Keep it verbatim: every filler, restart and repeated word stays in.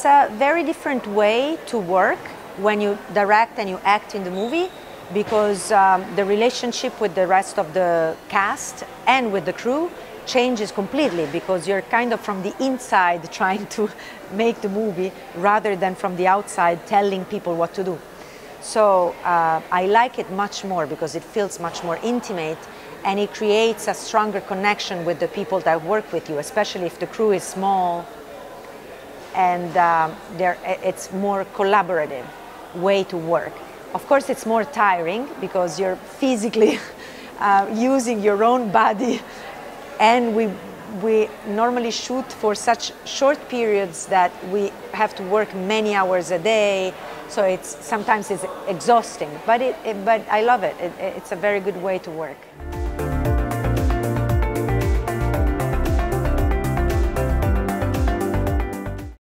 it's a very different way to work when you direct and you act in the movie, because um, the relationship with the rest of the cast and with the crew changes completely, because you're kind of from the inside trying to make the movie rather than from the outside telling people what to do. So uh, I like it much more because it feels much more intimate, and it creates a stronger connection with the people that work with you, especially if the crew is small, and uh, they're, it's more collaborative way to work. Of course, it's more tiring because you're physically uh, using your own body, and we, we normally shoot for such short periods that we have to work many hours a day, so it's, sometimes it's exhausting, but, it, it, but I love it. It. It's a very good way to work.